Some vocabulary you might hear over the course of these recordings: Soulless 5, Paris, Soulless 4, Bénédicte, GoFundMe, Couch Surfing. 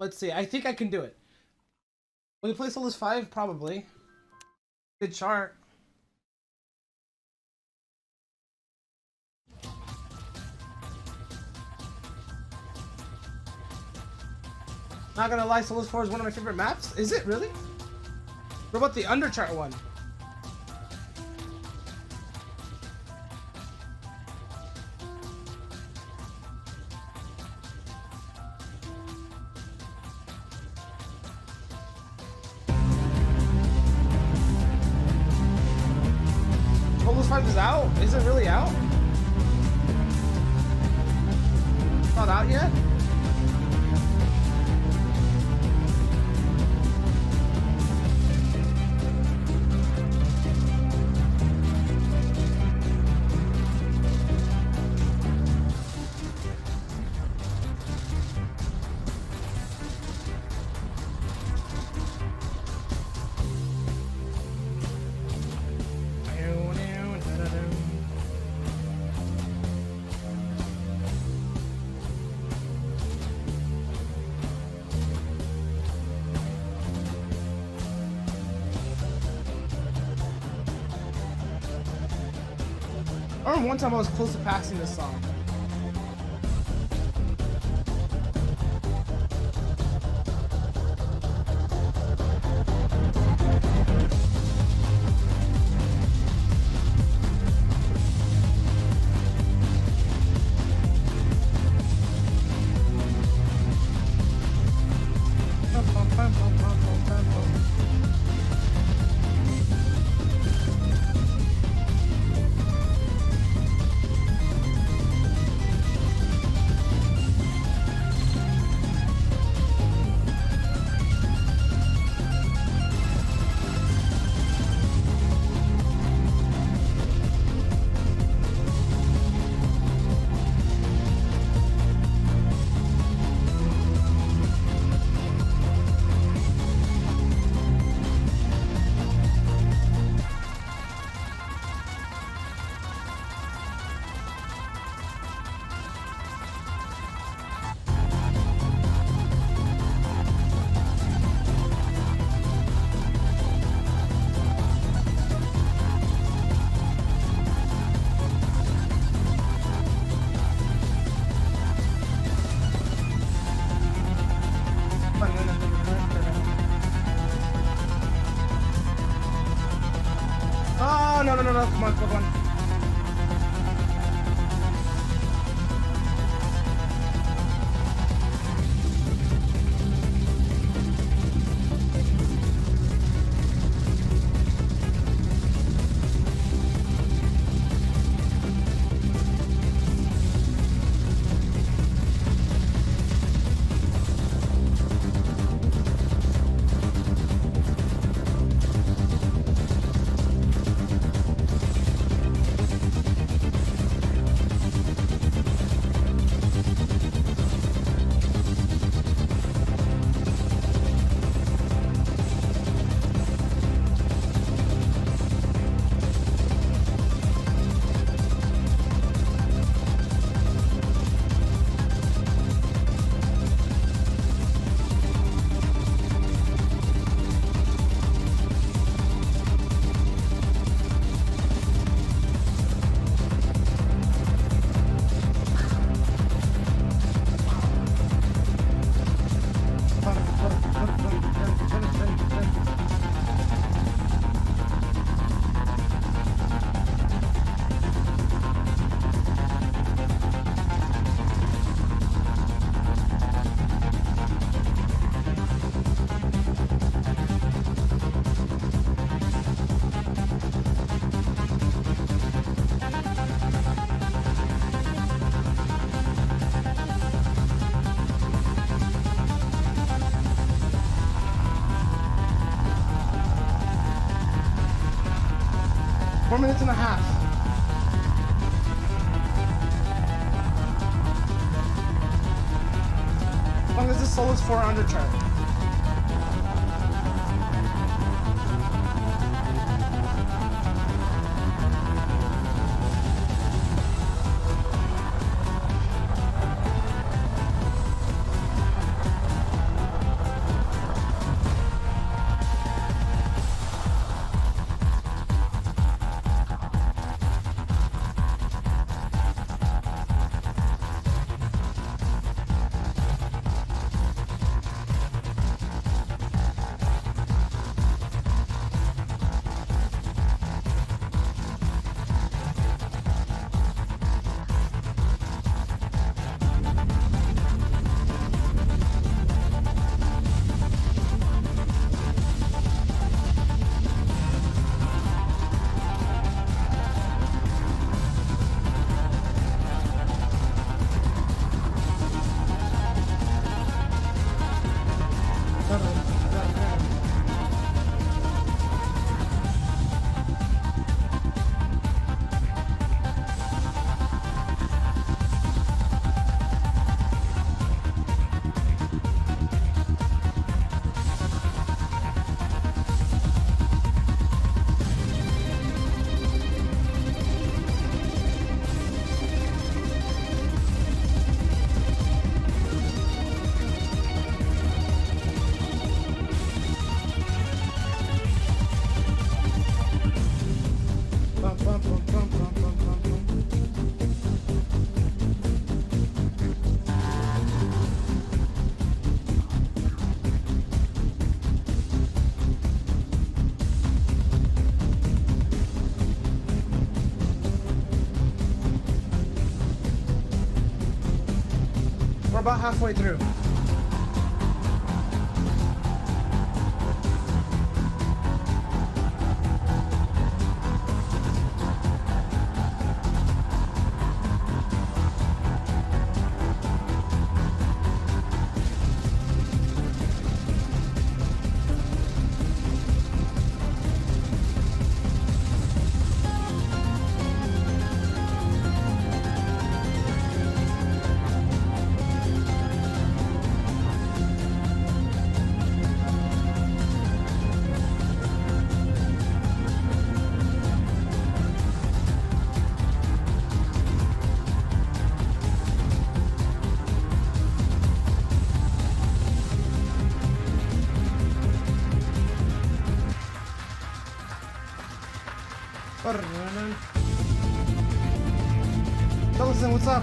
Let's see. I think I can do it. Will you play Soulless 5? Probably. Good chart. Not gonna lie, Soulless 4 is one of my favorite maps. Is it really? What about the underchart one? Soulless 5 is out? Is it really out? Not out yet? I remember one time I was close to passing this song. Oh, no, no, no, no, come on, come on. Minutes and a half. As long as this Soulless 4 underchart. about halfway through. Dawson, what's up?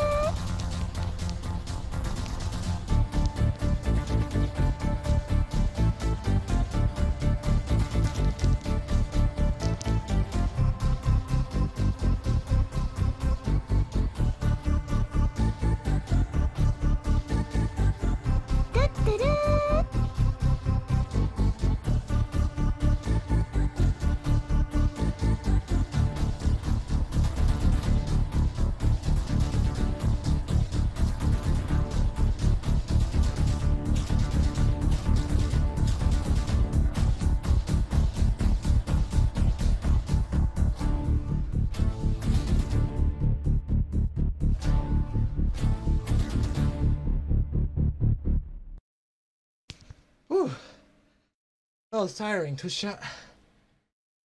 well as tiring to shut.